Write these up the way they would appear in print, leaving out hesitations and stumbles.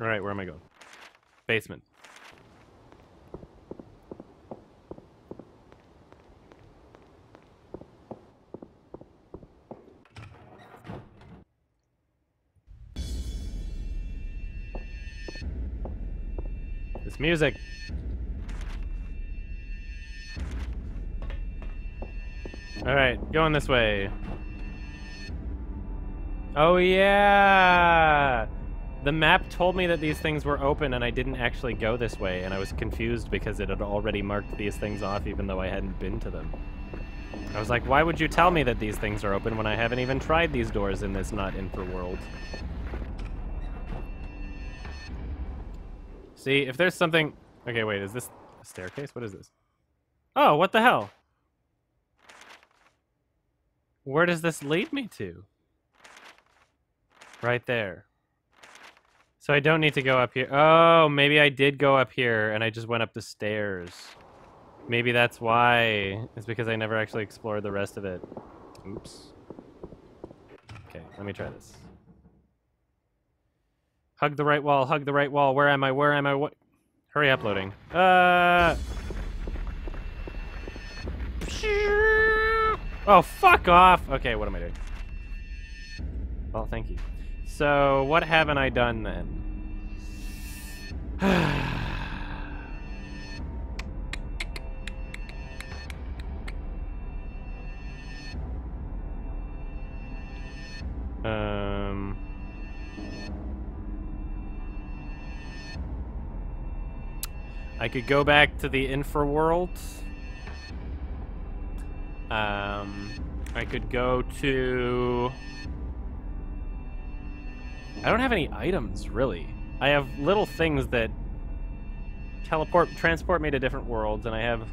All right, where am I going? Basement. This music. All right, going this way. Oh yeah! The map told me that these things were open and I didn't actually go this way, and I was confused because it had already marked these things off even though I hadn't been to them. I was like, why would you tell me that these things are open when I haven't even tried these doors in this not-in-for world? See, if there's something... Okay, wait, is this a staircase? What is this? Oh, what the hell? Where does this lead me to? Right there. So I don't need to go up here. Oh, maybe I did go up here and I just went up the stairs. Maybe that's why. It's because I never actually explored the rest of it. Oops. Okay, let me try this. Hug the right wall, hug the right wall. Where am I? Where am I? What? Hurry uploading. Oh, fuck off. Okay, what am I doing? Well, thank you. So, what haven't I done then? I could go back to the infraworld. I could go to... I don't have any items, really. I have little things that transport me to different worlds, and I have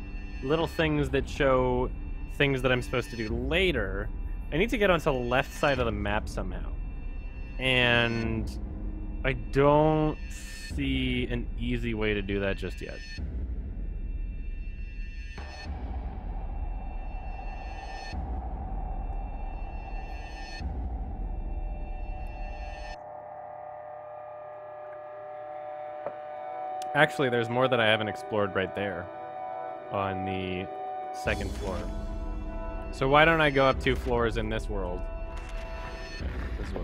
little things that show things that I'm supposed to do later. I need to get onto the left side of the map somehow. And I don't see an easy way to do that just yet. Actually, there's more that I haven't explored right there on the second floor. So why don't I go up 2 floors in this world? Okay, this is what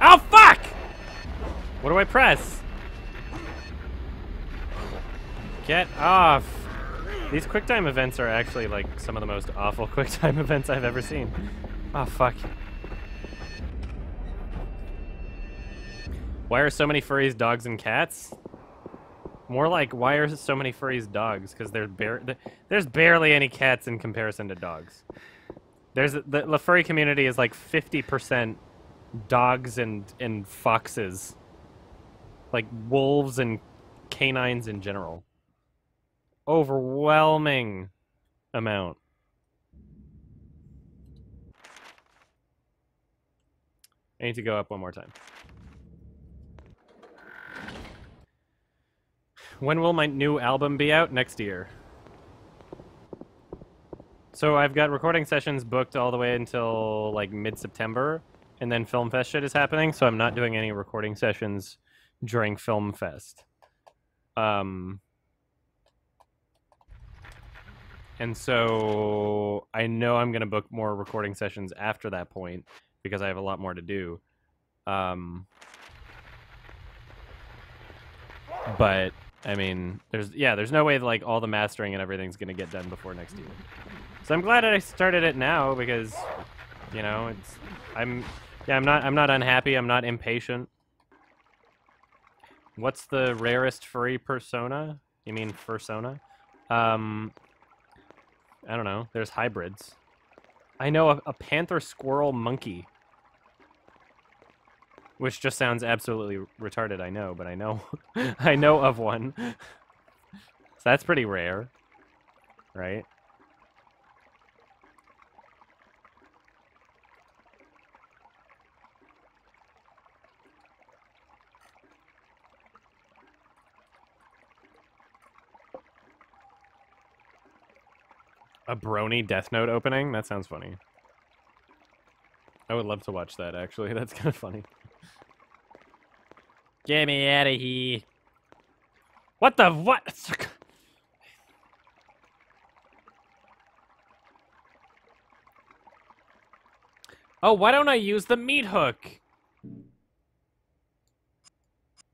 I'll do. Oh, fuck! What do I press? Get off. These quick time events are actually like some of the most awful quick time events I've ever seen. Oh, fuck. Why are so many furries dogs and cats? More like, why are so many furries dogs? Because there's barely any cats in comparison to dogs. The furry community is like 50% dogs and foxes. Like wolves and canines in general. Overwhelming amount. I need to go up one more time. When will my new album be out? Next year. So I've got recording sessions booked all the way until like mid-September, and then Film Fest shit is happening, so I'm not doing any recording sessions during Film Fest. And so I know I'm going to book more recording sessions after that point because I have a lot more to do. But... I mean, there's no way that, like, all the mastering and everything's gonna get done before next year. So I'm glad that I started it now because, you know, I'm not unhappy, I'm not impatient. What's the rarest furry persona? You mean fursona? I don't know. There's hybrids. I know a panther squirrel monkey. Which just sounds absolutely retarded, I know, but I know I know of one. So that's pretty rare, right? A brony Death Note opening? That sounds funny. I would love to watch that, actually. That's kind of funny. Get me out of here. What the what? Oh, why don't I use the meat hook?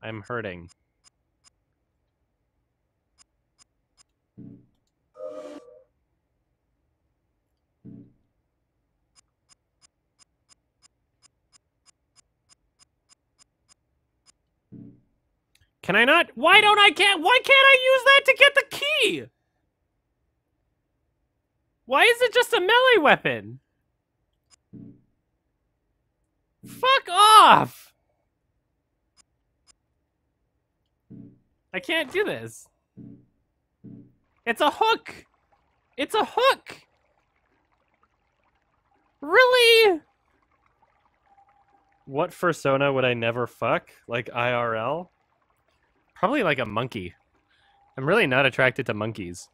I'm hurting. Can I not? Why can't I use that to get the key? Why is it just a melee weapon? Fuck off! I can't do this. It's a hook! It's a hook! Really? What fursona would I never fuck? Like IRL? Probably like a monkey. I'm really not attracted to monkeys.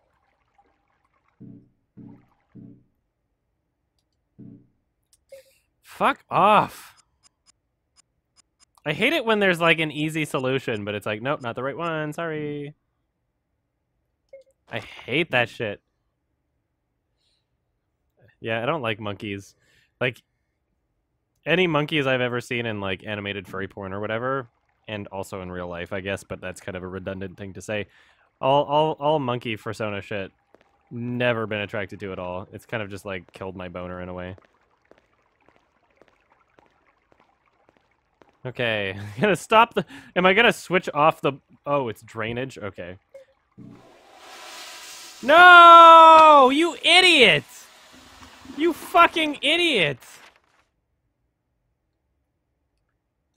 Fuck off. I hate it when there's like an easy solution, but it's like, nope, not the right one, sorry. I hate that shit. Yeah, I don't like monkeys. Like, any monkeys I've ever seen in like animated furry porn or whatever, and also in real life, I guess, but that's kind of a redundant thing to say. All monkey fursona shit, never been attracted to at all. It's kind of just like killed my boner in a way. Okay, I'm gonna stop the... Am I gonna switch off the... Oh, it's drainage? Okay. No! You idiot! You fucking idiot!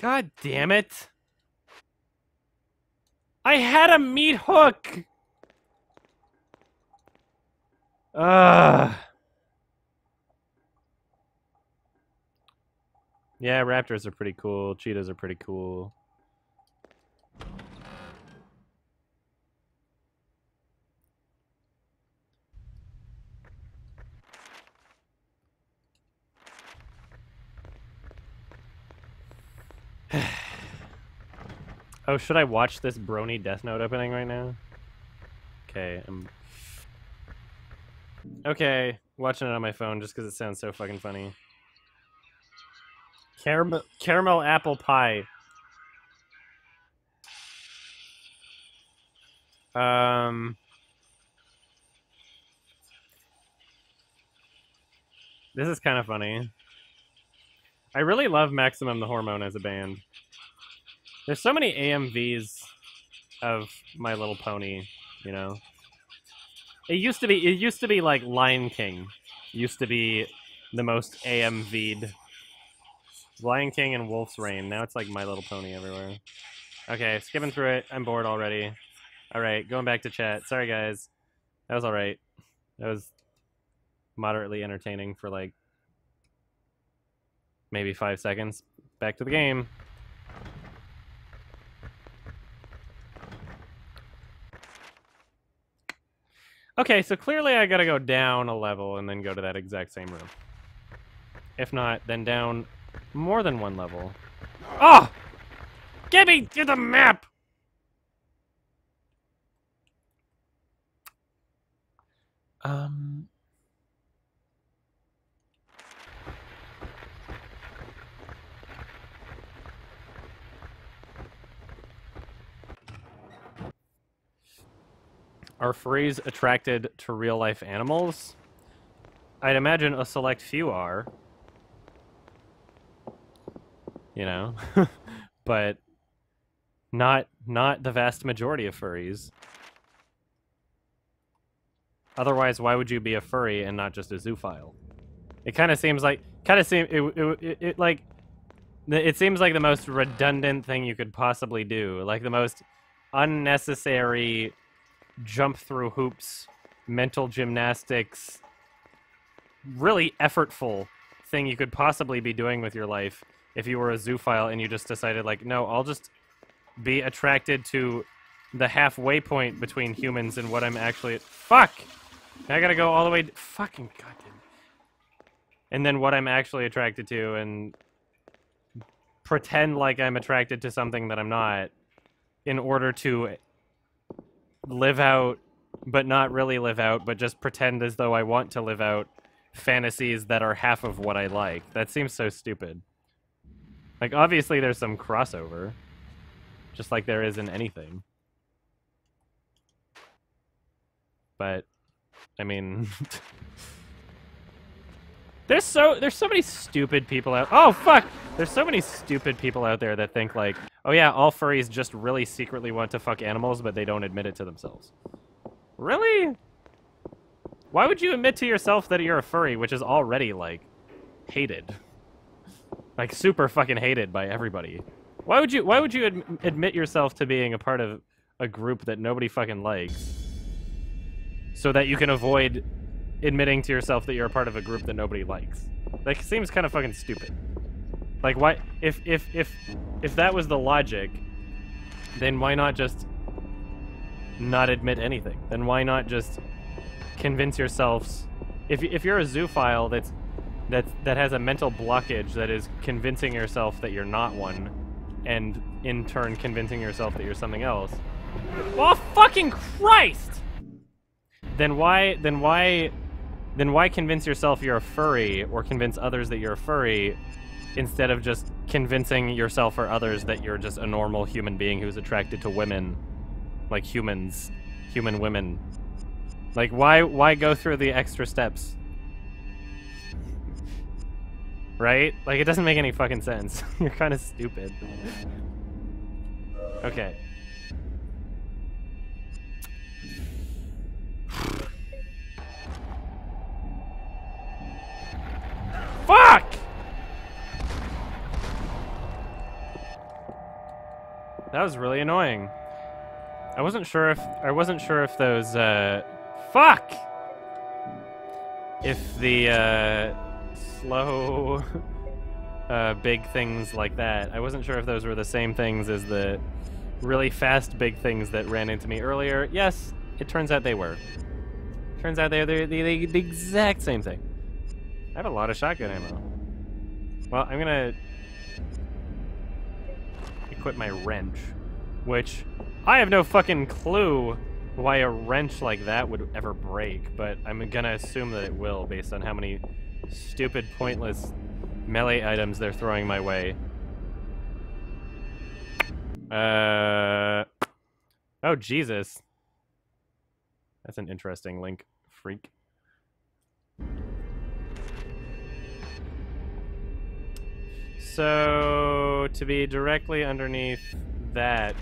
God damn it. I had a meat hook! Ugh. Yeah, raptors are pretty cool. Cheetahs are pretty cool. Oh, should I watch this Brony Death Note opening right now? Okay, I'm... Okay, watching it on my phone just because it sounds so fucking funny. Caramel apple pie. This is kind of funny. I really love Maximum the Hormone as a band. There's so many AMVs of My Little Pony, you know. It used to be like Lion King. Used to be the most AMV'd. Lion King and Wolf's Rain. Now it's like My Little Pony everywhere. Okay, skipping through it. I'm bored already. Alright, going back to chat. Sorry, guys. That was alright. That was moderately entertaining for like maybe 5 seconds. Back to the game. Okay, so clearly I gotta go down a level and then go to that exact same room. If not, then down... more than one level. Oh! Get me to the map! Are furries attracted to real-life animals? I'd imagine a select few are. You know, but not the vast majority of furries. Otherwise, why would you be a furry and not just a zoophile? It kind of seems like it seems like the most redundant thing you could possibly do, like the most unnecessary jump through hoops, mental gymnastics, really effortful thing you could possibly be doing with your life. If you were a zoophile and you just decided, like, no, I'll just be attracted to the halfway point between humans and what I'm actually... Fuck! Now I gotta go all the way... Fucking goddamn... And then what I'm actually attracted to and pretend like I'm attracted to something that I'm not in order to live out, but not really live out, but just pretend as though I want to live out fantasies that are half of what I like. That seems so stupid. Like, obviously there's some crossover, just like there is in anything. But, I mean... There's so many stupid people out... Oh, fuck! There's so many stupid people out there that think, like, oh yeah, all furries just really secretly want to fuck animals, but they don't admit it to themselves. Really? Why would you admit to yourself that you're a furry, which is already, like, hated? Like, super fucking hated by everybody. Why would you admit yourself to being a part of a group that nobody fucking likes, so that you can avoid admitting to yourself that you're a part of a group that nobody likes? That seems kind of fucking stupid. Like, why, if that was the logic, then why not just not admit anything? Then why not just convince yourselves, if you're a zoophile that has a mental blockage that is convincing yourself that you're not one, and in turn convincing yourself that you're something else. Oh fucking Christ! Then why convince yourself you're a furry, or convince others that you're a furry, instead of just convincing yourself or others that you're just a normal human being who's attracted to women, like humans, human women. Like, why go through the extra steps? Right? Like, it doesn't make any fucking sense. You're kind of stupid. Okay. Fuck! That was really annoying. I wasn't sure if those fuck! If the slow big things like that, I wasn't sure if those were the same things as the really fast big things that ran into me earlier. Yes, it turns out they were. Turns out they're the exact same thing. I have a lot of shotgun ammo. Well, I'm gonna equip my wrench, which I have no fucking clue why a wrench like that would ever break, but I'm gonna assume that it will based on how many stupid, pointless melee items they're throwing my way. Oh, Jesus. That's an interesting link, freak. So, to be directly underneath that...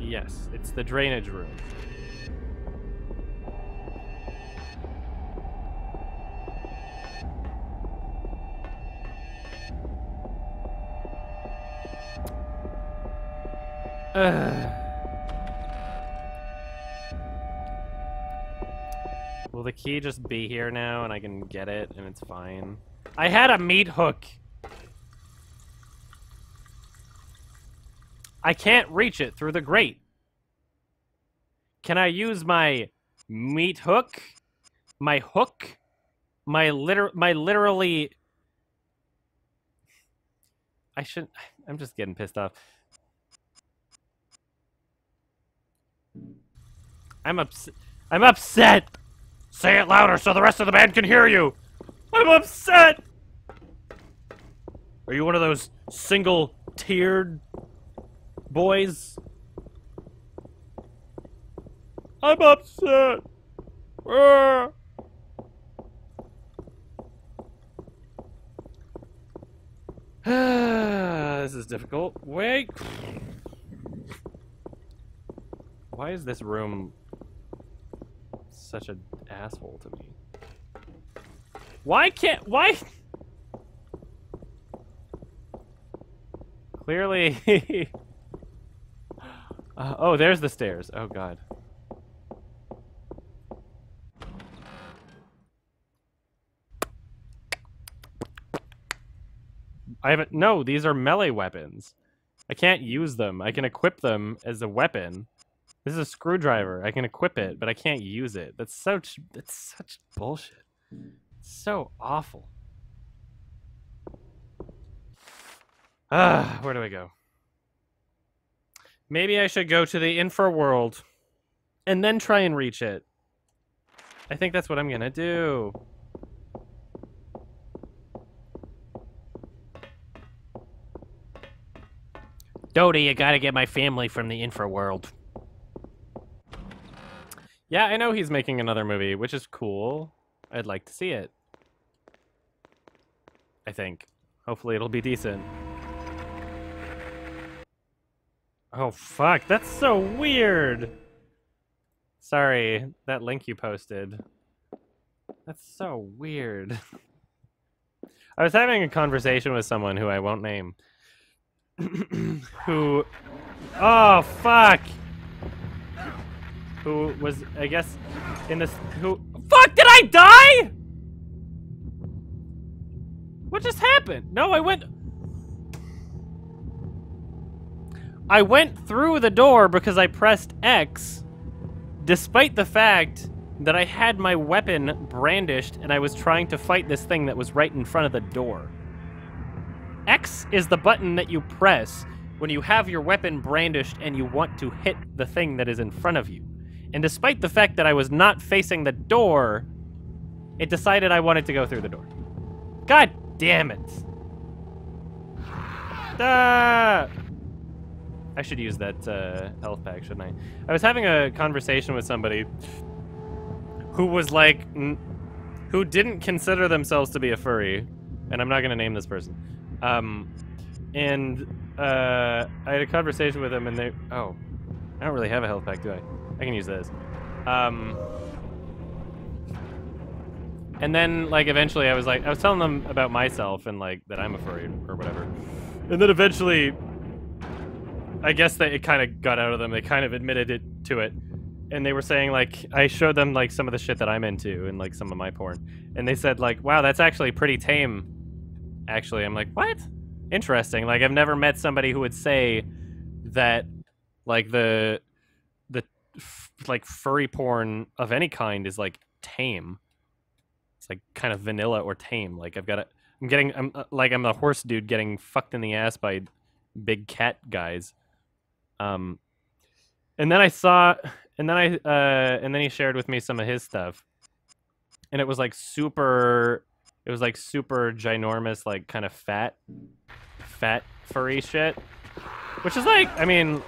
Yes, it's the drainage room. Will the key just be here now and I can get it and it's fine? I had a meat hook! I can't reach it through the grate. Can I use my meat hook? My hook? My literally... I shouldn't... I'm just getting pissed off. I'm upset! Say it louder so the rest of the band can hear you! I'm upset! Are you one of those single-tiered boys? I'm upset! This is difficult. Wait! Why is this room such an asshole to me? Why? Clearly. Oh, there's the stairs. Oh, God. I haven't... No, these are melee weapons. I can't use them. I can equip them as a weapon. This is a screwdriver. I can equip it, but I can't use it. That's such bullshit. It's so awful. Where do I go? Maybe I should go to the infra world and then try and reach it. I think that's what I'm gonna do. Dodie, you gotta get my family from the infra world. Yeah, I know he's making another movie, which is cool. I'd like to see it. I think. Hopefully it'll be decent. Oh, fuck. That's so weird. Sorry, that link you posted. That's so weird. I was having a conversation with someone who I won't name. Who... Oh, fuck! Who was, I guess, in this... Who... Fuck, did I die?! What just happened? No, I went through the door because I pressed X, despite the fact that I had my weapon brandished and I was trying to fight this thing that was right in front of the door. X is the button that you press when you have your weapon brandished and you want to hit the thing that is in front of you. And despite the fact that I was not facing the door, it decided I wanted to go through the door. God damn it. Ah! I should use that health pack, shouldn't I? I was having a conversation with somebody who was like, who didn't consider themselves to be a furry, and I'm not going to name this person. I had a conversation with them, and they, oh, I don't really have a health pack, do I? I can use this. And then, like, eventually I was like, I was telling them about myself and, like, that I'm a furry or whatever. And then eventually... I guess that it kind of got out of them. They kind of admitted to it. And they were saying, like, I showed them, like, some of the shit that I'm into and, like, some of my porn. And they said, like, wow, that's actually pretty tame, actually. I'm like, what? Interesting. Like, I've never met somebody who would say that, like, the furry porn of any kind is, like, tame. It's, like, kind of vanilla or tame. Like, I've got a... I'm the horse dude getting fucked in the ass by big cat guys. And then he shared with me some of his stuff, and it was like super, ginormous, like kind of fat furry shit, which is like, I mean,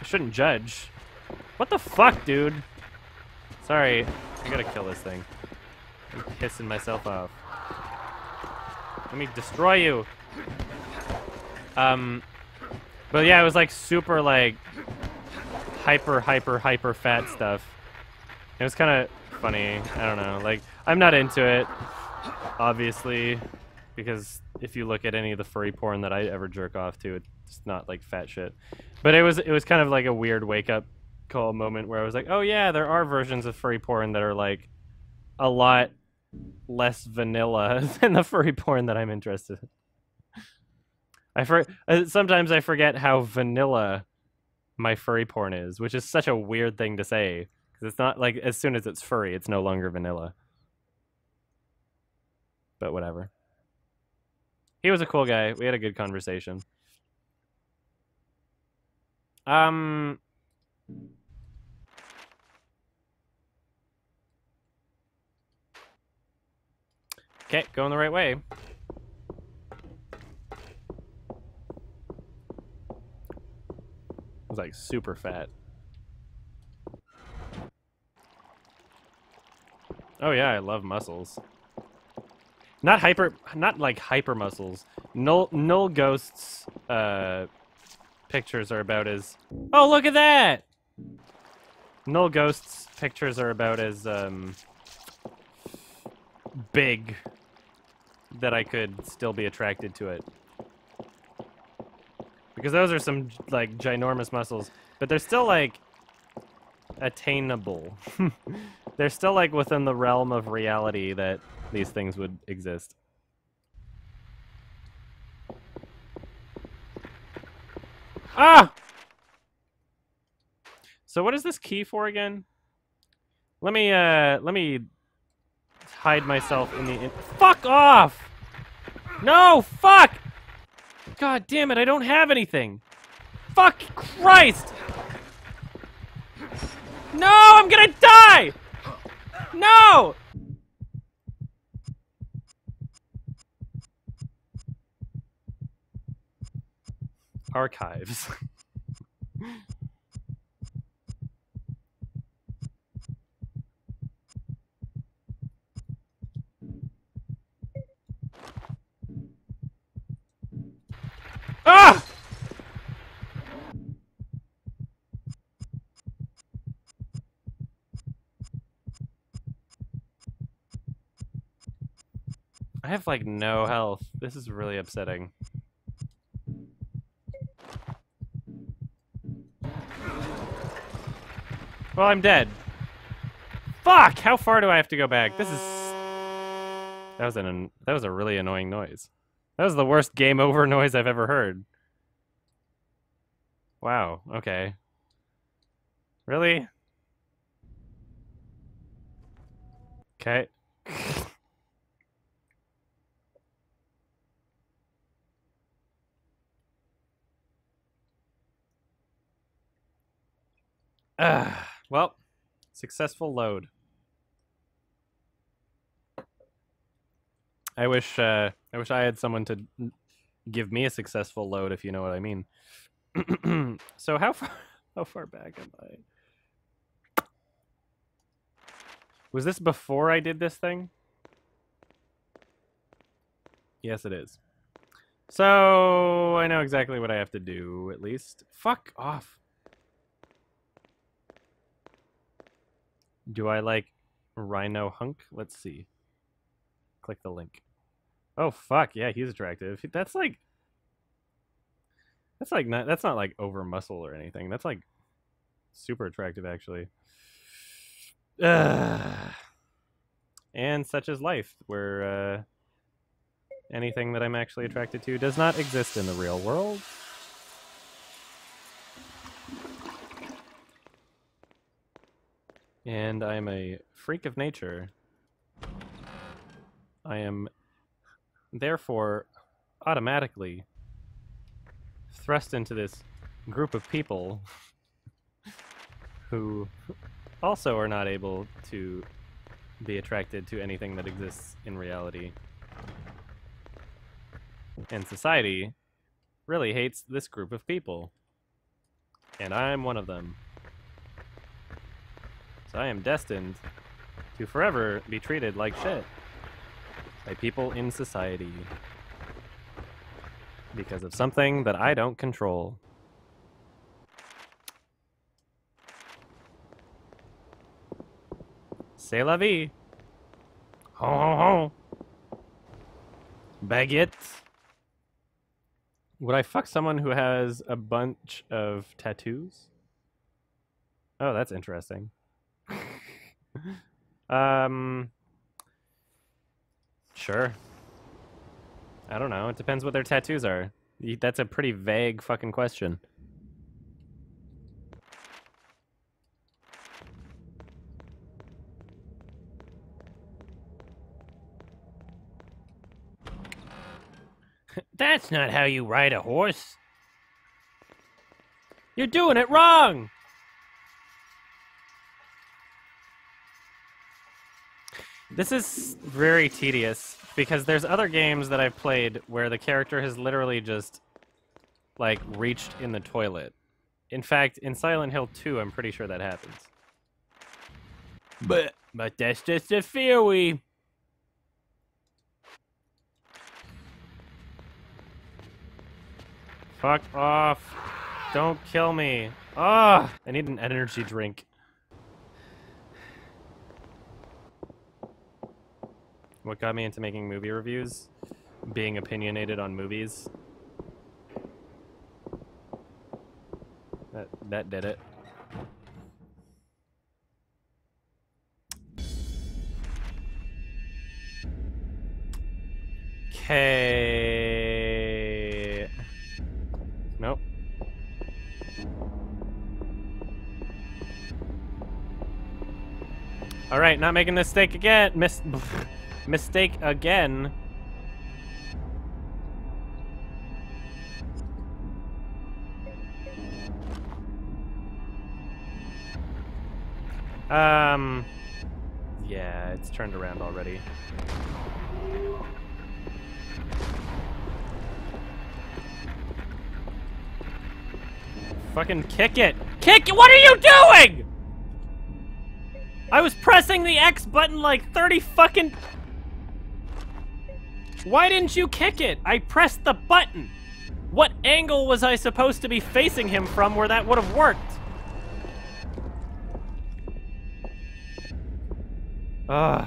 I shouldn't judge. What the fuck, dude? Sorry, I gotta kill this thing. I'm pissing myself off. Let me destroy you. But yeah, it was like super like hyper fat stuff. It was kind of funny. I don't know. Like, I'm not into it, obviously, because if you look at any of the furry porn that I ever jerk off to, it's not like fat shit. But it was kind of like a weird wake up call moment where I was like, oh yeah, there are versions of furry porn that are like a lot less vanilla than the furry porn that I'm interested in. Sometimes I forget how vanilla my furry porn is, which is such a weird thing to say, because it's not like, as soon as it's furry, it's no longer vanilla. But whatever. He was a cool guy. We had a good conversation. Okay, going the right way. Like super fat. Oh yeah, I love muscles. Not like hyper muscles. Null Ghost's pictures are about as... Oh, look at that! Null Ghost's pictures are about as big that I could still be attracted to it. Because those are some, like, ginormous muscles. But they're still, like, attainable. They're still, like, within the realm of reality that these things would exist. Ah! So what is this key for again? Let me hide myself in the... Fuck off! No, fuck! God damn it, I don't have anything. Fuck Christ! No, I'm gonna die! No! Archives. Ah! I have like no health. This is really upsetting. Well, I'm dead. Fuck! How far do I have to go back? This is... That was a really annoying noise. That was the worst game over noise I've ever heard. Wow, okay. Really? Okay. Well, successful load. I wish I had someone to give me a successful load, if you know what I mean. So how far back am I? Was this before I did this thing? Yes, it is. So I know exactly what I have to do, at least. Fuck off. Do I like Rhino Hunk? Let's see. Click the link. Oh fuck, yeah, he's attractive. That's not like over muscle or anything. That's like super attractive actually. Ugh. And such is life, where anything that I'm actually attracted to does not exist in the real world. And I'm a freak of nature. I am therefore automatically thrust into this group of people who also are not able to be attracted to anything that exists in reality. And society really hates this group of people. And I'm one of them. I am destined to forever be treated like shit by people in society because of something that I don't control. C'est la vie. Ho ho ho. Baguette. Would I fuck someone who has a bunch of tattoos? Oh, that's interesting. Sure. I don't know. It depends what their tattoos are. That's a pretty vague fucking question. That's not how you ride a horse. You're doing it wrong. This is very tedious, because there's other games that I've played where the character has literally just, like, reached in the toilet. In fact, in Silent Hill 2, I'm pretty sure that happens. But that's just a theory. Fuck off. Don't kill me. Ah, I need an energy drink. What got me into making movie reviews? Being opinionated on movies. That did it. Okay. Nope. All right, not making this mistake again. Mistake again. Yeah, it's turned around already. Fucking kick it! Kick it! What are you doing?! I was pressing the X button like 30 fucking... Why didn't you kick it? I pressed the button! What angle was I supposed to be facing him from where that would have worked? Ugh.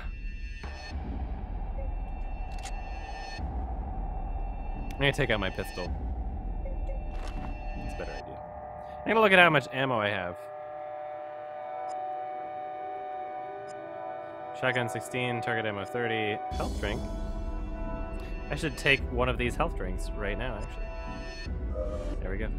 I'm gonna take out my pistol. That's a better idea. I'm gonna look at how much ammo I have. Shotgun 16, target ammo 30, health drink. I should take one of these health drinks right now, actually. There we go.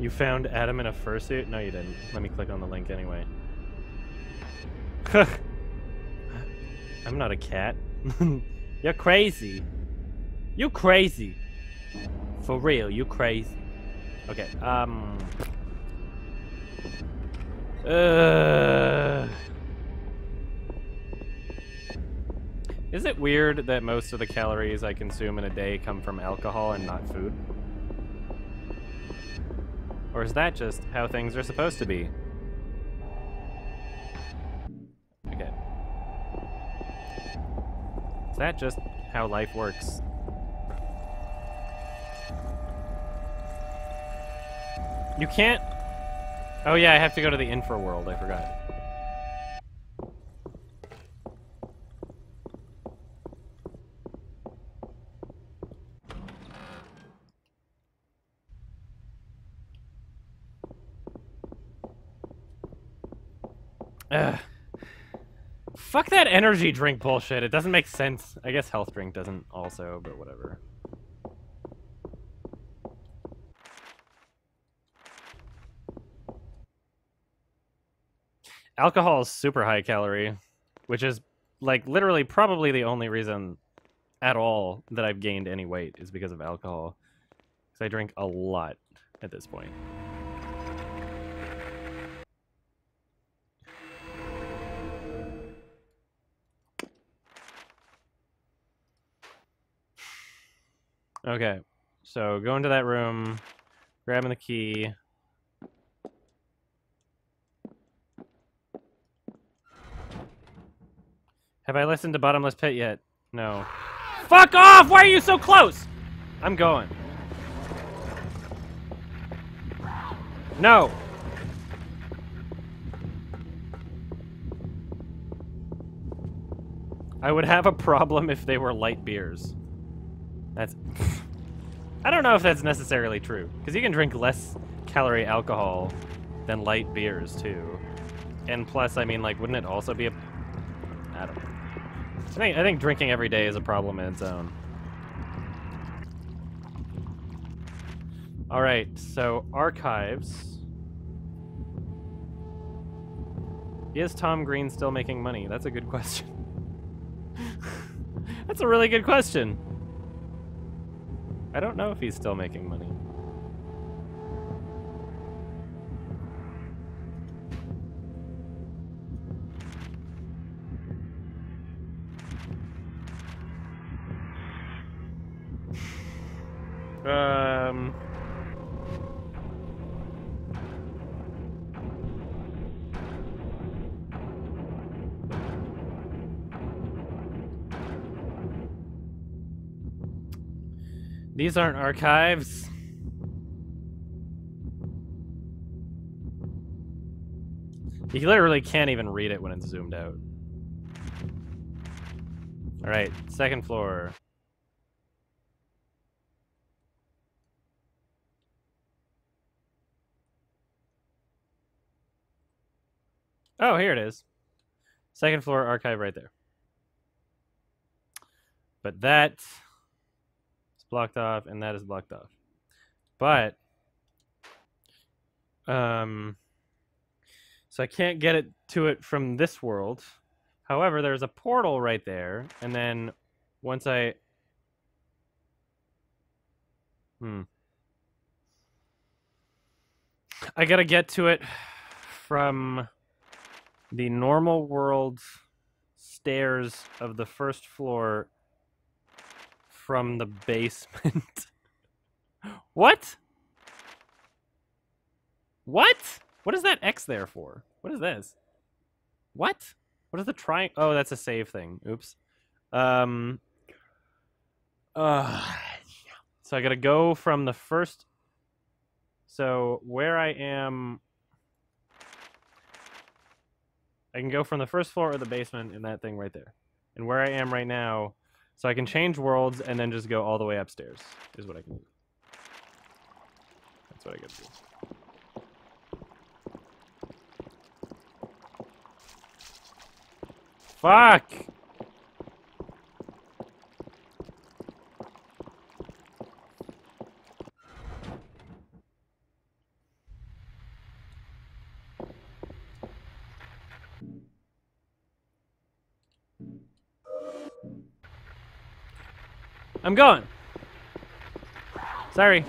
You found Adam in a fursuit? No, you didn't. Let me click on the link anyway. I'm not a cat. You're crazy. You crazy. For real, you crazy. Okay, Is it weird that most of the calories I consume in a day come from alcohol and not food? Or is that just how things are supposed to be? Okay. Is that just how life works? You can't... Oh yeah, I have to go to the infra world, I forgot. Fuck that energy drink bullshit. It doesn't make sense. I guess health drink doesn't also, but whatever. Alcohol is super high calorie, which is like literally probably the only reason at all that I've gained any weight is because of alcohol. Because I drink a lot at this point. Okay, so go into that room, grabbing the key. Have I listened to Bottomless Pit yet? No. Fuck off! Why are you so close? I'm going. No! I would have a problem if they were light beers. That's... I don't know if that's necessarily true, because you can drink less calorie alcohol than light beers, too. And plus, I mean, like, wouldn't it also be a... I don't know. I think drinking every day is a problem in its own. Alright, so archives. Is Tom Green still making money? That's a good question. That's a really good question. I don't know if he's still making money. These aren't archives. You literally can't even read it when it's zoomed out. All right, second floor. Oh, here it is. Second floor archive right there. But that is blocked off, and that is blocked off. But So I can't get it to it from this world. However, there's a portal right there, and then once I... I gotta get to it from the normal world stairs of the first floor from the basement. What? What? What is that X there for? What is this? What? What is the triangle? Oh, that's a save thing. Oops. So I gotta go from the first... So where I am... I can go from the first floor or the basement in that thing right there. And where I am right now... So I can change worlds and then just go all the way upstairs, is what I can do. That's what I gotta do. Fuck! I'm going. Sorry.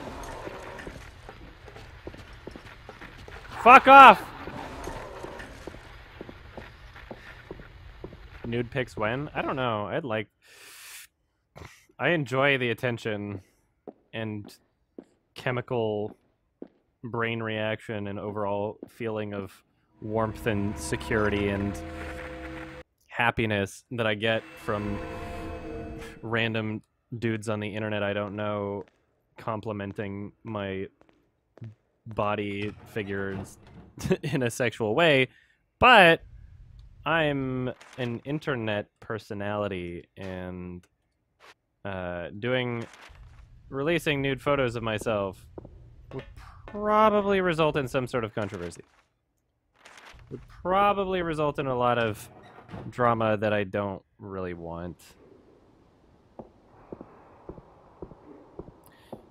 Fuck off! Nude pics when? I don't know. I enjoy the attention and chemical brain reaction and overall feeling of warmth and security and happiness that I get from random dudes on the internet I don't know complimenting my body figures in a sexual way, but I'm an internet personality, and releasing nude photos of myself would probably result in some sort of controversy. Would probably result in a lot of drama that I don't really want.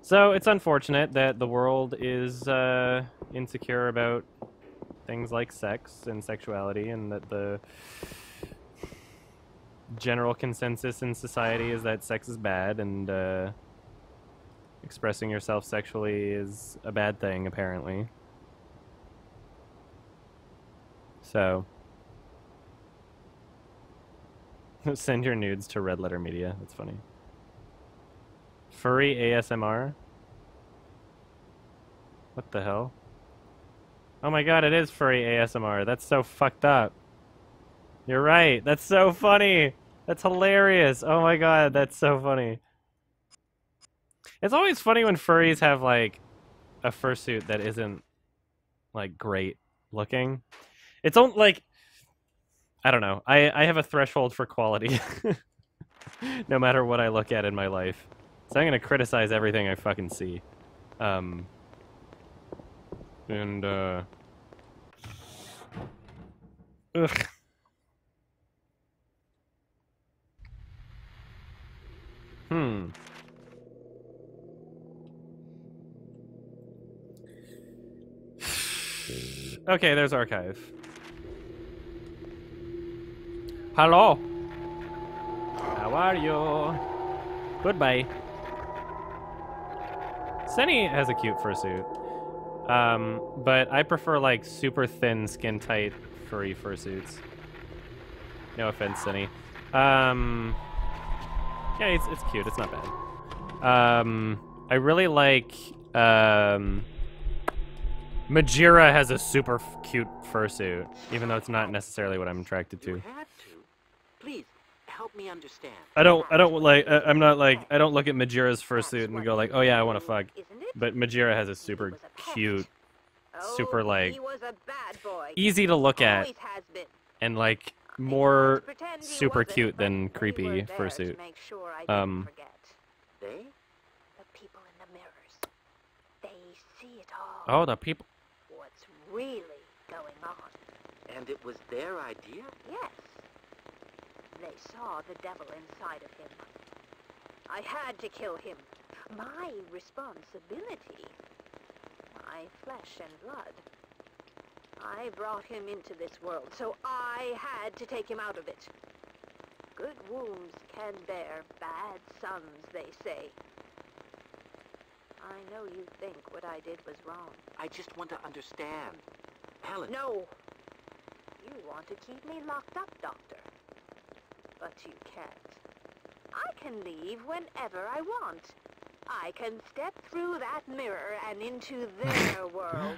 So it's unfortunate that the world is insecure about things like sex and sexuality, and that the general consensus in society is that sex is bad, and expressing yourself sexually is a bad thing, apparently. So send your nudes to Red Letter Media. That's funny. Furry ASMR? What the hell? Oh my god, it is furry ASMR. That's so fucked up. You're right. That's so funny. That's hilarious. Oh my god, that's so funny. It's always funny when furries have, like, a fursuit that isn't, like, great looking. It's all, like... I don't know. I have a threshold for quality. No matter what I look at in my life. So I'm gonna criticize everything I fucking see. Ugh. Okay, there's archive. Hello. How are you? Goodbye. Sunny has a cute fursuit. But I prefer, like, super thin, skin-tight, furry fursuits. No offense, Sunny. Yeah, it's cute. It's not bad. I really like... Majira has a super cute fursuit, even though it's not necessarily what I'm attracted to. You have to. Please, help me understand. I don't look at Majira's fursuit and go like, oh yeah, I want to fuck. But Majira has a super cute, super, like, easy to look at, and, like, more super cute than creepy fursuit. Oh, the people. What's really going on? And it was their idea? Yes. They saw the devil inside of him. I had to kill him. My responsibility. My flesh and blood. I brought him into this world, so I had to take him out of it. Good wombs can bear bad sons, they say. I know you think what I did was wrong. I just want to understand. Helen... No! You want to keep me locked up, Doctor. But you can't. I can leave whenever I want. I can step through that mirror and into their world.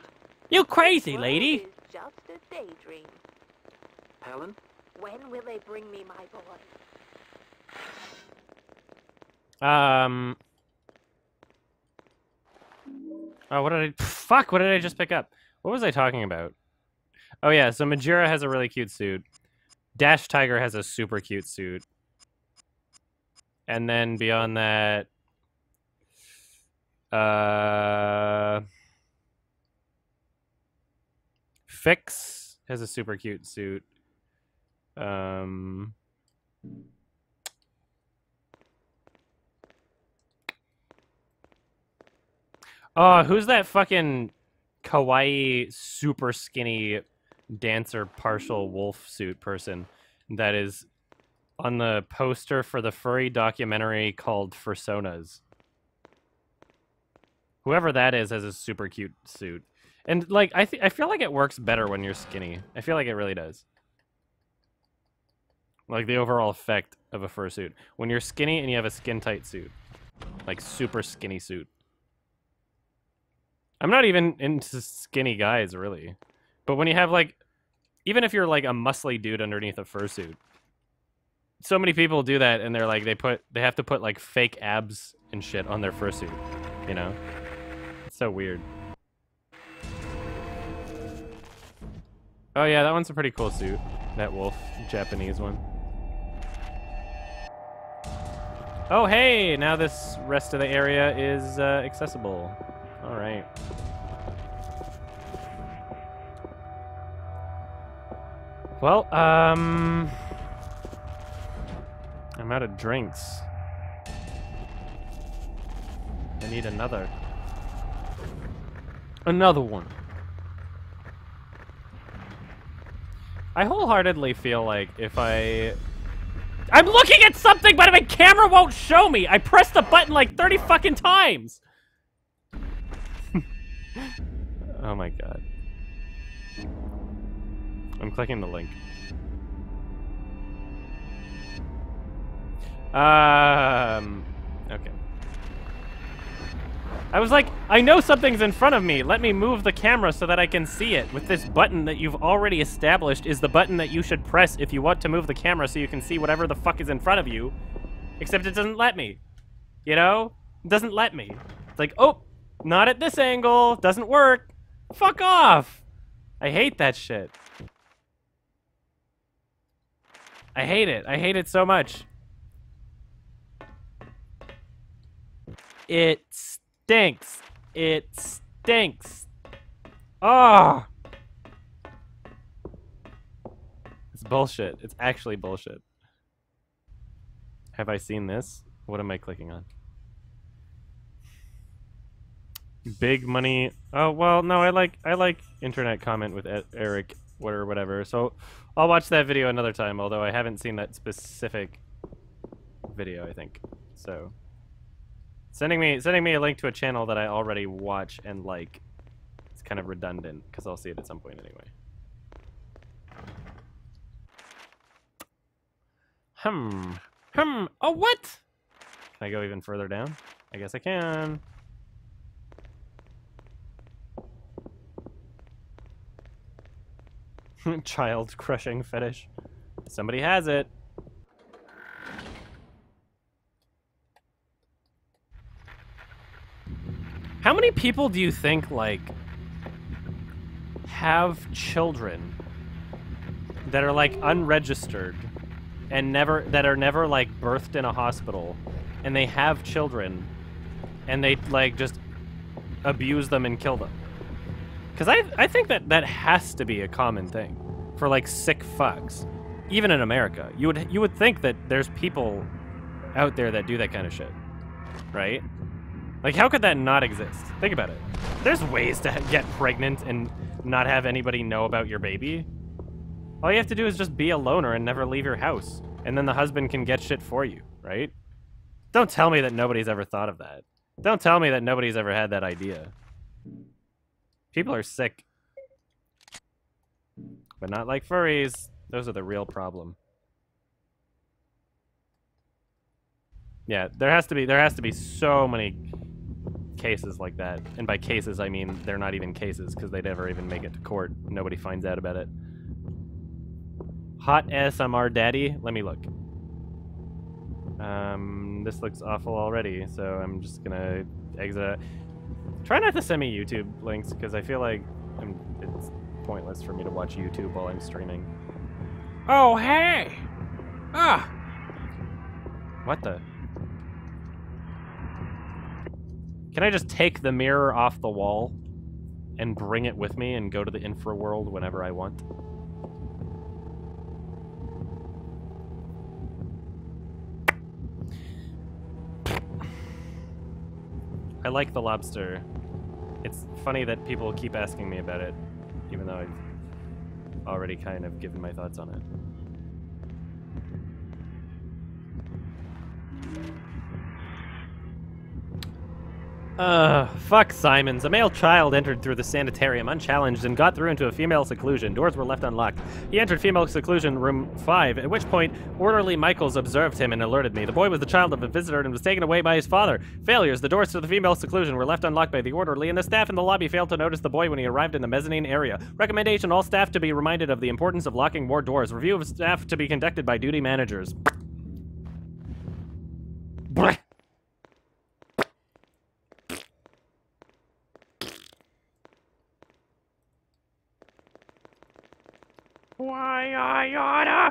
You crazy lady! This is just a daydream. Helen? When will they bring me my boy? Oh, what did I... Fuck, what did I just pick up? What was I talking about? Oh yeah, so Majira has a really cute suit. Dash Tiger has a super cute suit. And then beyond that... Fix has a super cute suit. Oh, who's that fucking kawaii, super skinny dancer partial wolf suit person that is on the poster for the furry documentary called Fursonas? Whoever that is has a super cute suit. And, like, I feel like it works better when you're skinny. I feel like it really does. Like, the overall effect of a fursuit. When you're skinny and you have a skin-tight suit. Like, super skinny suit. I'm not even into skinny guys, really. But when you have, like... Even if you're, like, a muscly dude underneath a fursuit. So many people do that, and they're, like, they have to put, like, fake abs and shit on their fursuit. You know? It's so weird. Oh yeah, that one's a pretty cool suit. That wolf, Japanese one. Oh hey, now this rest of the area is accessible. All right. Well, I'm out of drinks. I need another. Another one. I wholeheartedly feel like if I'm looking at something, but my camera won't show me! I pressed the button like 30 fucking times! Oh my god. I'm clicking the link. Okay. I was like, I know something's in front of me. Let me move the camera so that I can see it with this button that you've already established is the button that you should press if you want to move the camera so you can see whatever the fuck is in front of you. Except it doesn't let me. You know? It doesn't let me. It's like, oh, not at this angle. Doesn't work. Fuck off. I hate that shit. I hate it. I hate it so much. It's... stinks. It stinks. Ah. Oh. It's bullshit. It's actually bullshit. Have I seen this? What am I clicking on? Big money. Oh, well, no, I like internet comment with Eric or whatever. So I'll watch that video another time, although I haven't seen that specific video, I think. So Sending me a link to a channel that I already watch and like. It's kind of redundant, because I'll see it at some point anyway. Oh, what? Can I go even further down? I guess I can. Child crushing fetish. Somebody has it. How many people do you think, like, have children that are, like, unregistered and that are never, like, birthed in a hospital, and they have children, and they, like, just abuse them and kill them? Because I think that has to be a common thing for, like, sick fucks. Even in America. You would think that there's people out there that do that kind of shit. Right? Like, how could that not exist? Think about it. There's ways to get pregnant and not have anybody know about your baby. All you have to do is just be a loner and never leave your house. And then the husband can get shit for you, right? Don't tell me that nobody's ever thought of that. Don't tell me that nobody's ever had that idea. People are sick. But not like furries. Those are the real problem. Yeah, there has to be so many cases like that. And by cases, I mean they're not even cases because they never even make it to court. Nobody finds out about it. Hot SMR daddy? Let me look. This looks awful already, so I'm just gonna exit. Try not to send me YouTube links because I feel like it's pointless for me to watch YouTube while I'm streaming. Oh, hey! Ah! What the? Can I just take the mirror off the wall and bring it with me and go to the infra world whenever I want? I like the lobster. It's funny that people keep asking me about it, even though I've already kind of given my thoughts on it. Fuck Simons. A male child entered through the sanitarium unchallenged and got through into a female seclusion. Doors were left unlocked. He entered female seclusion room 5, at which point orderly Michaels observed him and alerted me. The boy was the child of a visitor and was taken away by his father. Failures. The doors to the female seclusion were left unlocked by the orderly, and the staff in the lobby failed to notice the boy when he arrived in the mezzanine area. Recommendation: all staff to be reminded of the importance of locking more doors. Review of staff to be conducted by duty managers. Why I oughta?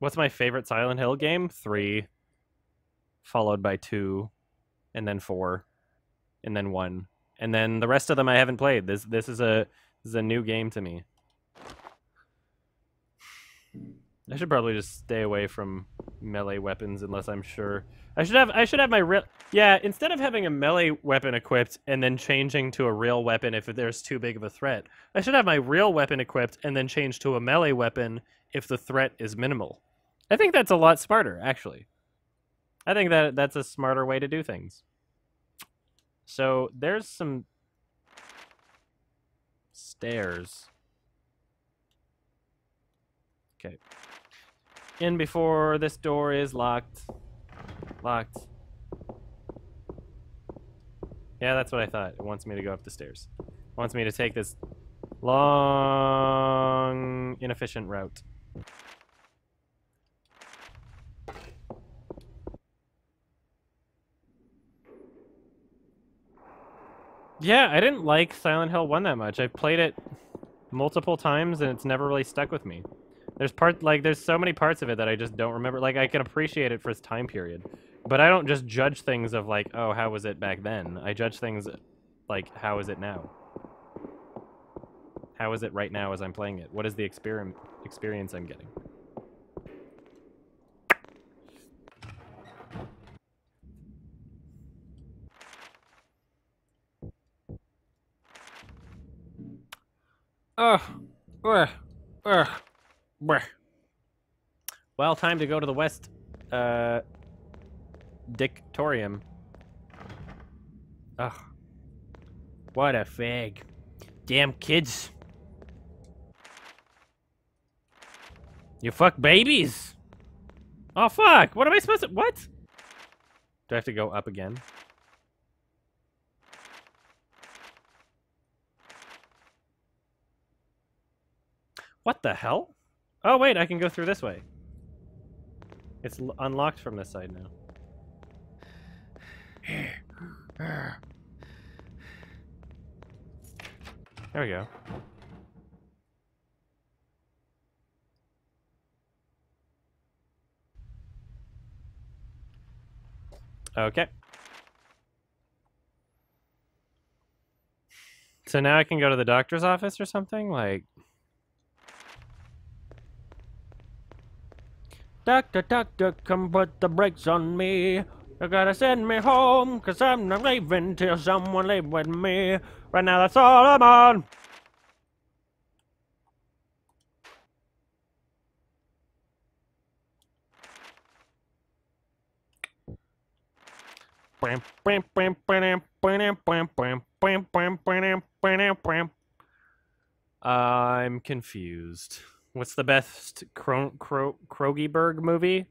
What's my favorite Silent Hill game? 3, followed by 2, and then 4, and then 1, and then the rest of them I haven't played. This is a new game to me. I should probably just stay away from melee weapons unless I'm sure. I should have my real... Yeah, instead of having a melee weapon equipped and then changing to a real weapon if there's too big of a threat, I should have my real weapon equipped and then change to a melee weapon if the threat is minimal. I think that's a lot smarter, actually. I think that's a smarter way to do things. So, there's some... stairs. Okay. In before this door is locked. Locked. Yeah, that's what I thought. It wants me to go up the stairs. It wants me to take this long, inefficient route. Yeah, I didn't like Silent Hill 1 that much. I've played it multiple times and it's never really stuck with me. There's so many parts of it that I just don't remember. Like, I can appreciate it for its time period, but I don't just judge things of like, oh, how was it back then? I judge things like, how is it now? How is it right now as I'm playing it? What is the experience I'm getting? Well, time to go to the West Dictorium. Ugh. What a fag. Damn kids. You fuck babies. Oh fuck, what am I supposed to... what? Do I have to go up again? What the hell? Oh, wait, I can go through this way. It's unlocked from this side now. There we go. Okay. So now I can go to the doctor's office or something? Like... Doctor, doctor, come put the brakes on me. You gotta send me home, cause I'm not leaving till someone leave with me. Right now, that's all I'm on. I'm confused. What's the best Krogerberg movie?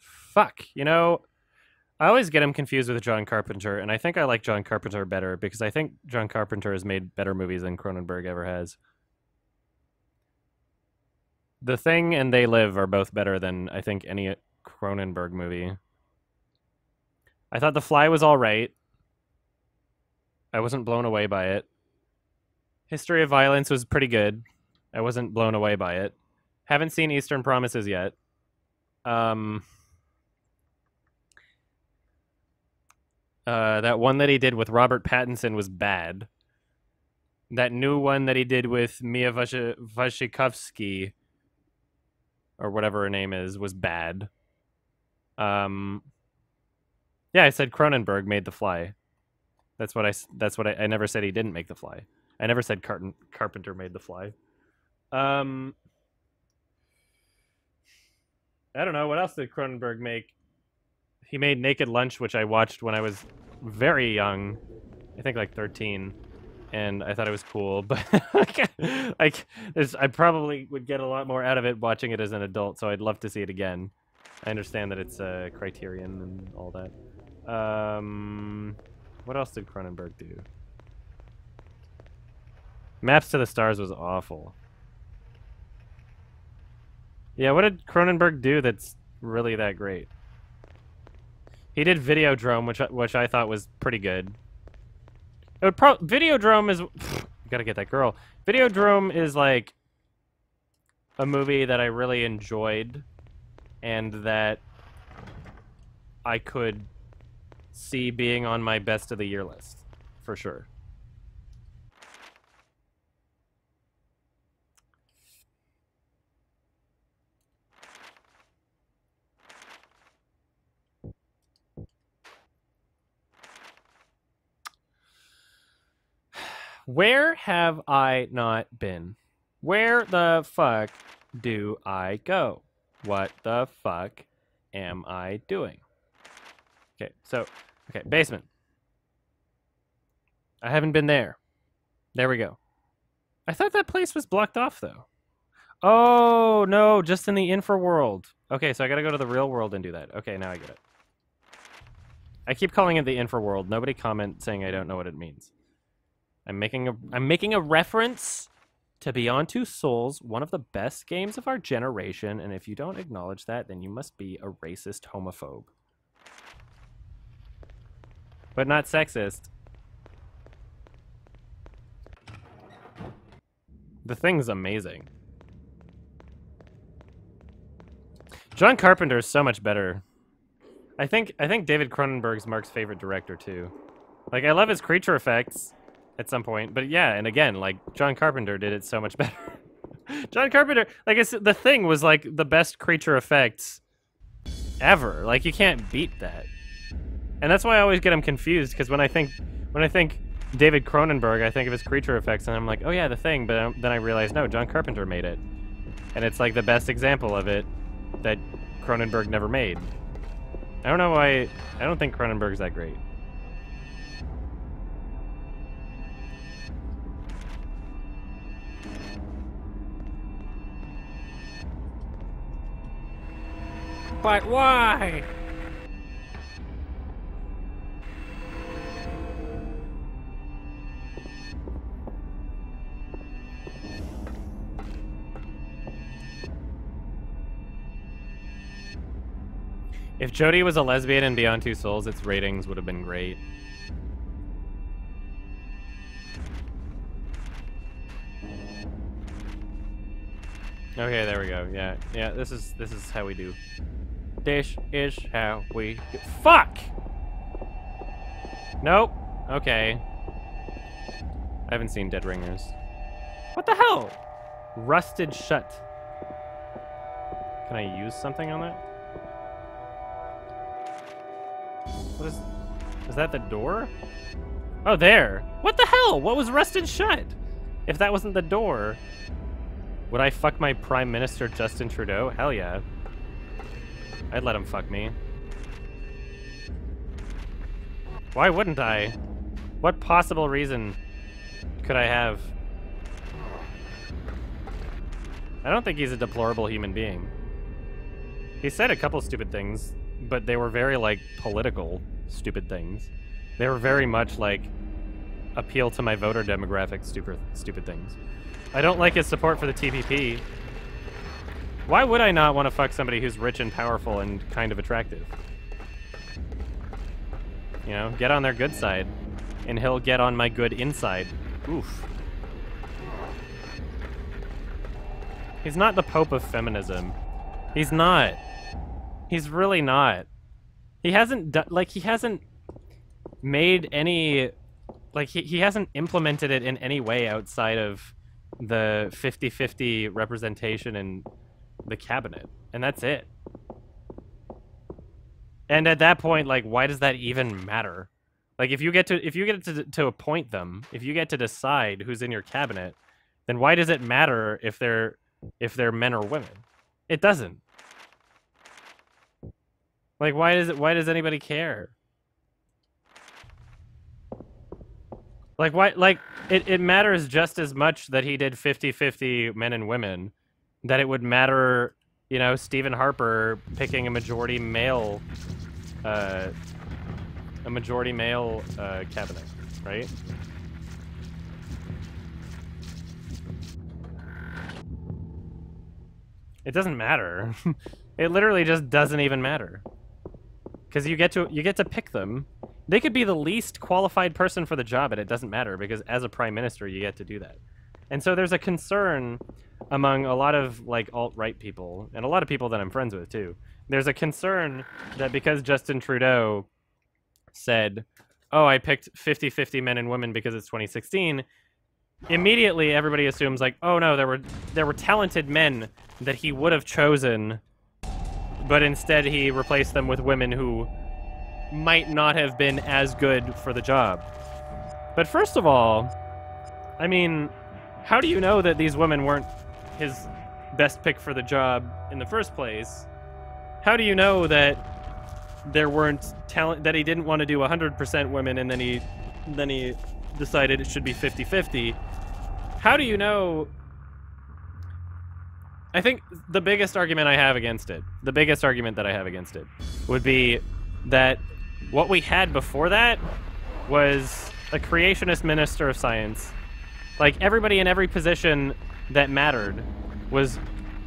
Fuck, you know, I always get him confused with John Carpenter, and I think I like John Carpenter better because I think John Carpenter has made better movies than Cronenberg ever has. The Thing and They Live are both better than, I think, any Cronenberg movie. I thought The Fly was alright. I wasn't blown away by it. History of Violence was pretty good. I wasn't blown away by it. Haven't seen Eastern Promises yet. That one that he did with Robert Pattinson was bad. That new one that he did with Mia Wasikowska, or whatever her name is, was bad. Yeah, I said Cronenberg made The Fly. That's what I never said he didn't make The Fly. I never said Carpenter made The Fly. I don't know, what else did Cronenberg make? He made Naked Lunch, which I watched when I was very young. I think like 13. And I thought it was cool, but like, I probably would get a lot more out of it watching it as an adult, so I'd love to see it again. I understand that it's a Criterion and all that. What else did Cronenberg do? Maps to the Stars was awful. Yeah, what did Cronenberg do that's really that great? He did Videodrome, which I thought was pretty good. It would Videodrome is... gotta get that girl. Videodrome is, like, a movie that I really enjoyed and that I could see being on my best of the year list, for sure. Where have I not been? Where the fuck do I go? What the fuck am I doing? Okay, so, okay, basement. I haven't been there. There we go. I thought that place was blocked off, though. Oh, no, just in the infraworld. Okay, so I gotta go to the real world and do that. Okay, now I get it. I keep calling it the infraworld. Nobody comment saying I don't know what it means. I'm making a reference to Beyond Two Souls, one of the best games of our generation, and if you don't acknowledge that, then you must be a racist homophobe. But not sexist. The Thing's amazing. John Carpenter is so much better. I think David Cronenberg's Mark's favorite director too. Like, I love his creature effects. At some point, but yeah, and again, like, John Carpenter did it so much better. John Carpenter, like I said, The Thing was like the best creature effects ever. Like, you can't beat that, and that's why I always get him confused. Because when I think David Cronenberg, I think of his creature effects, and I'm like, oh yeah, The Thing. But then I realize, no, John Carpenter made it, and it's like the best example of it that Cronenberg never made. I don't know why. I don't think Cronenberg's that great. But why? If Jodie was a lesbian in Beyond Two Souls, its ratings would have been great. Okay, there we go. Yeah, yeah. This is how we do. This is how we do. Fuck! Nope. Okay. I haven't seen Dead Ringers. What the hell? Rusted shut. Can I use something on that? What is that the door? Oh, there. What the hell? What was rusted shut? If that wasn't the door, would I fuck my Prime Minister Justin Trudeau? Hell yeah. I'd let him fuck me. Why wouldn't I? What possible reason could I have? I don't think he's a deplorable human being. He said a couple stupid things, but they were very, like, political stupid things. They were very much, like, appeal to my voter demographic stupid things. I don't like his support for the TPP. Why would I not want to fuck somebody who's rich and powerful and kind of attractive? You know, get on their good side, and he'll get on my good inside. Oof. He's not the Pope of feminism. He's not. He's really not. He hasn't done, like, he hasn't made any, like, he hasn't implemented it in any way outside of the 50-50 representation in the cabinet, and that's it. And at that point, like, why does that even matter? Like, if you get to appoint them, if you get to decide who's in your cabinet, then why does it matter if they're men or women? It doesn't. Like, why does anybody care? Like, it matters just as much that he did 50-50 men and women that it would matter, you know, Stephen Harper picking a majority male cabinet, right? It doesn't matter. It literally just doesn't even matter. Because you get to pick them. They could be the least qualified person for the job, and it doesn't matter, because as a prime minister, you get to do that. And so there's a concern among a lot of, like, alt-right people, and a lot of people that I'm friends with, too. There's a concern that because Justin Trudeau said, oh, I picked 50-50 men and women because it's 2016, immediately everybody assumes, like, oh, no, there were talented men that he would have chosen, but instead he replaced them with women who might not have been as good for the job. But first of all, I mean, how do you know that these women weren't his best pick for the job in the first place? How do you know that there weren't talent, that he didn't want to do 100% women and then he decided it should be 50-50? How do you know? I think the biggest argument I have against it, the biggest argument that I have against it would be that what we had before that was a creationist minister of science. Like, everybody in every position that mattered was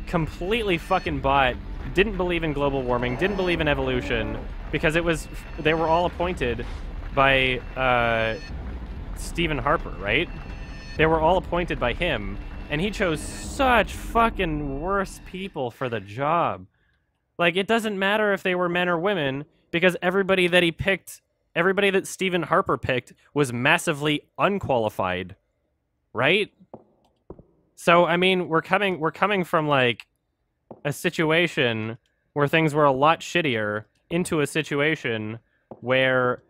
completely fucking bought, didn't believe in global warming, didn't believe in evolution, because it was, they were all appointed by Stephen Harper, right? They were all appointed by him, and he chose such fucking worse people for the job. Like, it doesn't matter if they were men or women, because everybody that he picked, everybody that Stephen Harper picked, was massively unqualified, right? So, I mean, we're coming from, like, a situation where things were a lot shittier into a situation where,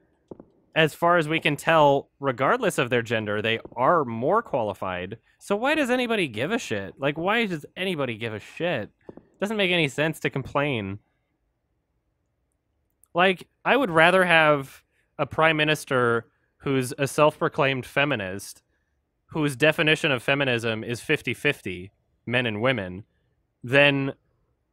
as far as we can tell, regardless of their gender, they are more qualified. So why does anybody give a shit? Like, why does anybody give a shit? Doesn't make any sense to complain. Like, I would rather have a prime minister who's a self-proclaimed feminist, whose definition of feminism is 50-50, men and women, than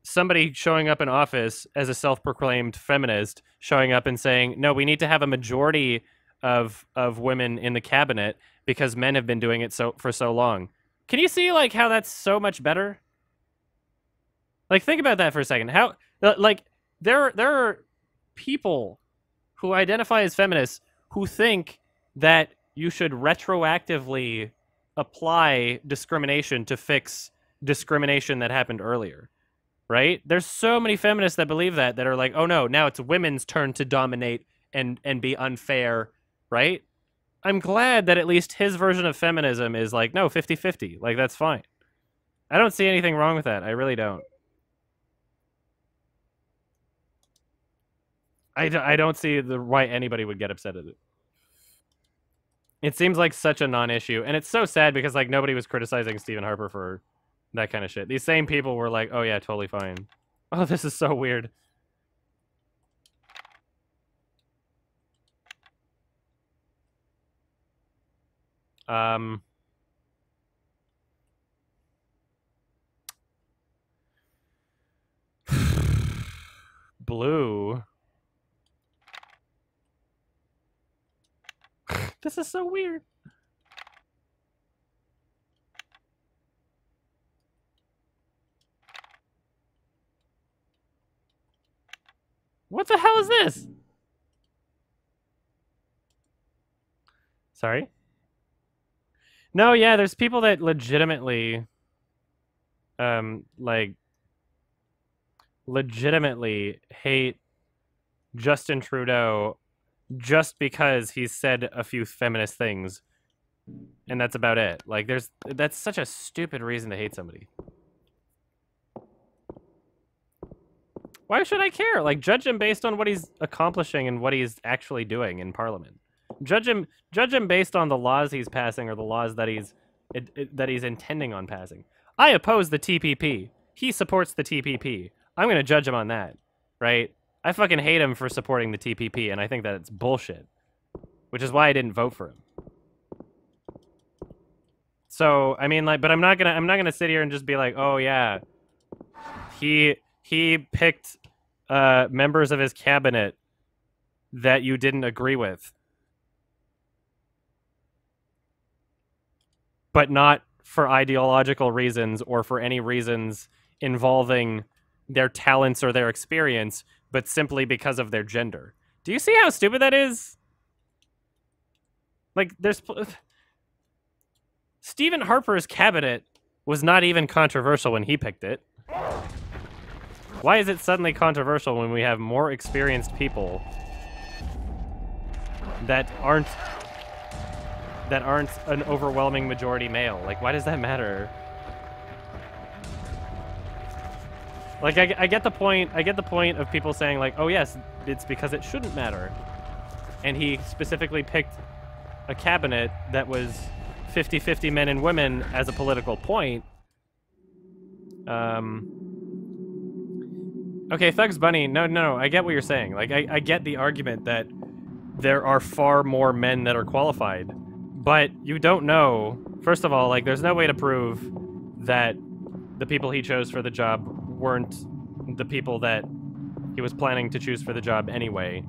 somebody showing up in office as a self-proclaimed feminist, showing up and saying, no, we need to have a majority of women in the cabinet because men have been doing it for so long. Can you see, like, how that's so much better? Like, think about that for a second. How, like, there are people who identify as feminists who think that you should retroactively apply discrimination to fix discrimination that happened earlier, right? There's so many feminists that believe that are like, oh no, now it's women's turn to dominate and be unfair, right? I'm glad that at least his version of feminism is like, no, 50-50, like, that's fine. I don't see anything wrong with that. I really don't. I don't see why anybody would get upset at it. It seems like such a non-issue. And it's so sad because, like, nobody was criticizing Stephen Harper for that kind of shit. These same people were like, oh, yeah, totally fine. Oh, this is so weird. Blue. This is so weird. What the hell is this? Sorry? No, yeah, there's people that legitimately, like, legitimately hate Justin Trudeau just because he said a few feminist things, and that's about it. Like, that's such a stupid reason to hate somebody. Why should I care? Like, judge him based on what he's accomplishing and what he's actually doing in Parliament. Judge him based on the laws he's passing or the laws that he's intending on passing. I oppose the TPP. He supports the TPP. I'm going to judge him on that, right? I fucking hate him for supporting the TPP, and I think that it's bullshit. Which is why I didn't vote for him. So, I mean, like, but I'm not gonna sit here and just be like, oh yeah, he picked members of his cabinet that you didn't agree with, but not for ideological reasons or for any reasons involving their talents or their experience, but simply because of their gender. Do you see how stupid that is? Like, there's... Stephen Harper's cabinet was not even controversial when he picked it. Why is it suddenly controversial when we have more experienced people that aren't an overwhelming majority male? Like, why does that matter? Like, I get the point. I get the point of people saying, like, oh yes, it's because it shouldn't matter. And he specifically picked a cabinet that was 50-50 men and women as a political point. Okay, Thugs Bunny, no, I get what you're saying. Like, I get the argument that there are far more men that are qualified. But you don't know, first of all, like, there's no way to prove that the people he chose for the job weren't the people that he was planning to choose for the job anyway,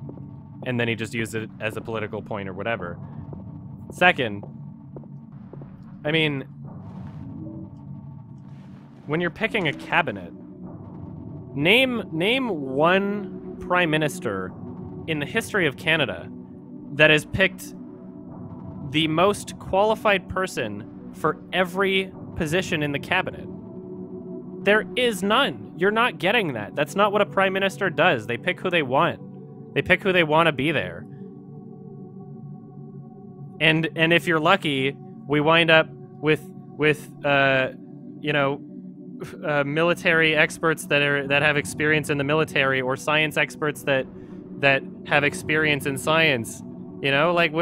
and then he just used it as a political point or whatever. Second, I mean, when you're picking a cabinet, name one prime minister in the history of Canada that has picked the most qualified person for every position in the cabinet. There is none. You're not getting that. That's not what a prime minister does. They pick who they want. They pick who they want to be there. And if you're lucky, we wind up with military experts that have experience in the military, or science experts that have experience in science. You know, like,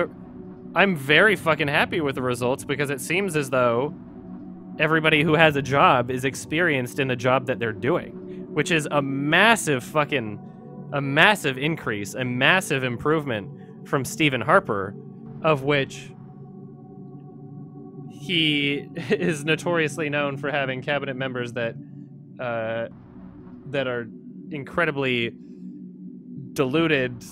I'm very fucking happy with the results because it seems as though everybody who has a job is experienced in the job that they're doing, which is a massive increase, a massive improvement from Stephen Harper, of which he is notoriously known for having cabinet members that are incredibly deluded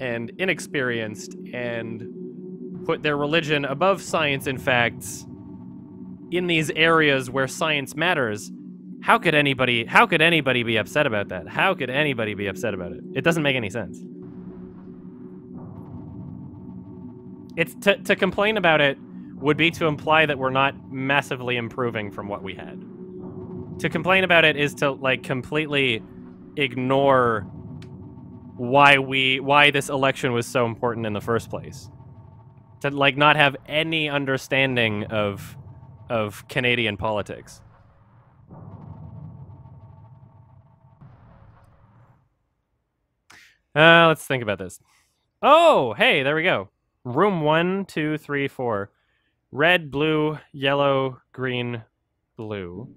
and inexperienced and put their religion above science and facts in these areas where science matters. How could anybody be upset about that? How could anybody be upset about it? It doesn't make any sense. It's to complain about it would be to imply that we're not massively improving from what we had. To complain about it is to, like, completely ignore why this election was so important in the first place. To, like, not have any understanding of Canadian politics. Let's think about this. Oh, hey, there we go. Room 1, 2, 3, 4. Red, blue, yellow, green, blue.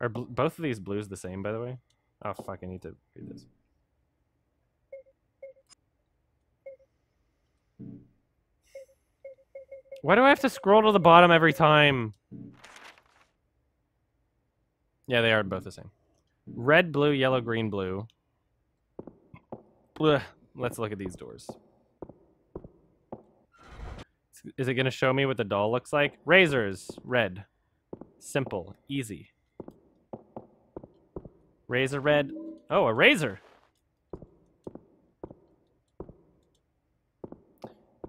Are both of these blues the same, by the way? Oh, fuck, I need to read this. Why do I have to scroll to the bottom every time? Yeah, they are both the same. Red, blue, yellow, green, blue. Blech. Let's look at these doors. Is it going to show me what the doll looks like? Razors. Red. Simple. Easy. Razor red. Oh, a razor.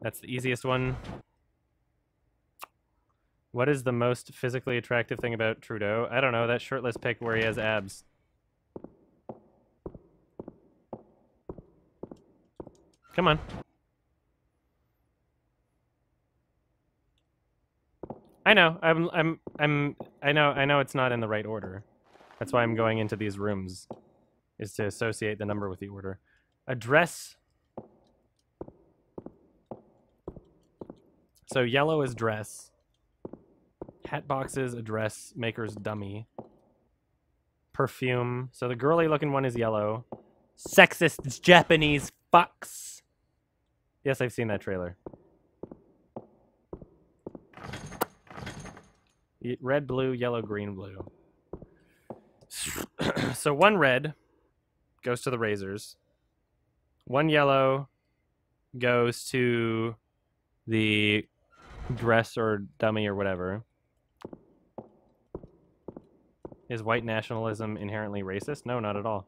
That's the easiest one. What is the most physically attractive thing about Trudeau? I don't know, that shirtless pic where he has abs. Come on. I know. I know it's not in the right order. That's why I'm going into these rooms, is to associate the number with the order. Address. So yellow is dress. Hatboxes, address, maker's dummy. Perfume. So the girly looking one is yellow. Sexist Japanese fucks. Yes, I've seen that trailer. Red, blue, yellow, green, blue. So one red goes to the razors. One yellow goes to the dress or dummy or whatever. Is white nationalism inherently racist? No, not at all.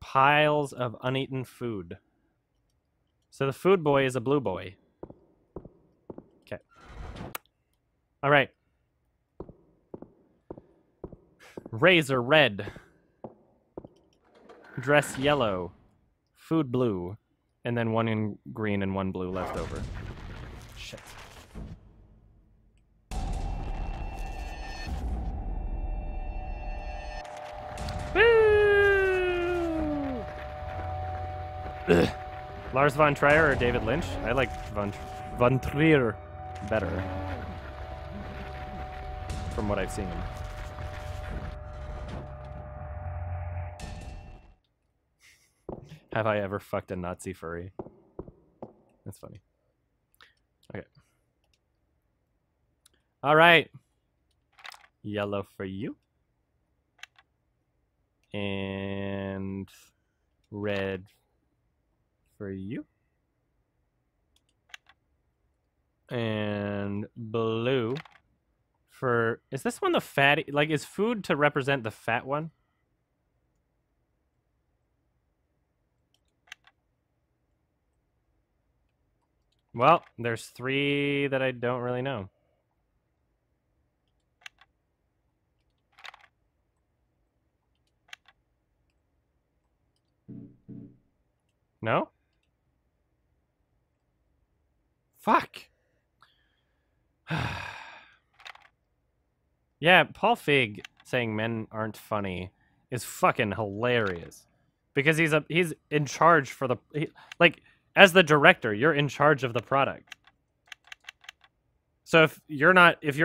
Piles of uneaten food. So the food boy is a blue boy. Okay. All right. Razor red. Dress yellow. Food blue. And then one in green and one blue left over. Shit. Woo! Ugh. Lars von Trier or David Lynch? I like von Trier better. From what I've seen. Have I ever fucked a Nazi furry? That's funny. Okay. All right. Yellow for you. And red for you. And blue for... Is this one the fatty? Like, is food to represent the fat one? Well, there's three that I don't really know. No? Fuck! Yeah, Paul Feig saying men aren't funny is fucking hilarious. Because he's in charge for the... like... As the director, you're in charge of the product. So if you're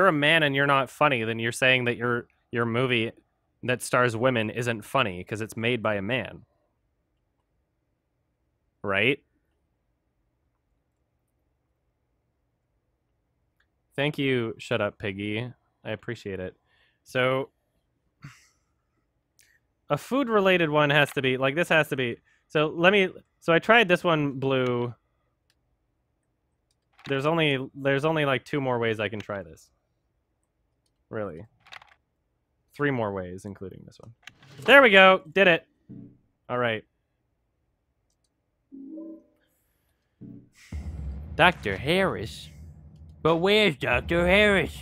a man and you're not funny, then you're saying that your movie that stars women isn't funny because it's made by a man. Right? Thank you, Shut Up Piggy. I appreciate it. So a food-related one has to be like this has to be so let me So I tried this one blue. There's only like two more ways I can try this. Really. Three more ways, including this one. There we go. Did it. All right. Dr. Harris. But where's Dr. Harris?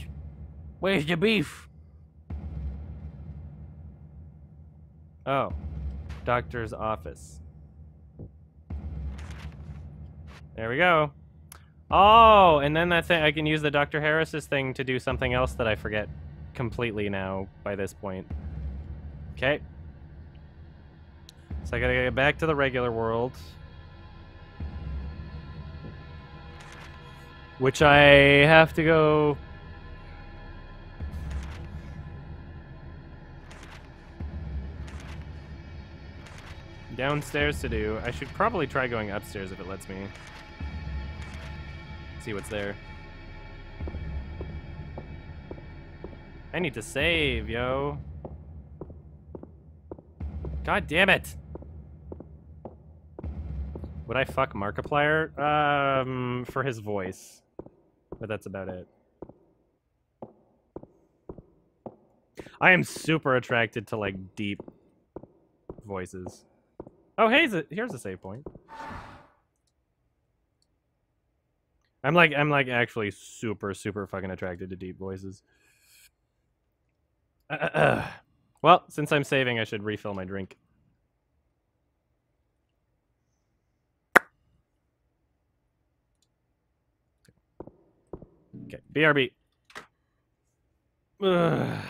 Where's the beef? Oh. Doctor's office. There we go. Oh, and then that thing, I can use the Dr. Harris's thing to do something else that I forget completely now by this point. Okay. So I gotta get back to the regular world. Which I have to go... downstairs to do. I should probably try going upstairs if it lets me. See what's there. I need to save, yo. God damn it! Would I fuck Markiplier? For his voice. But that's about it. I am super attracted to, like, deep voices. Oh, hey, here's a save point. I'm like actually super, super fucking attracted to deep voices. Well, since I'm saving, I should refill my drink. Okay, BRB. Ugh.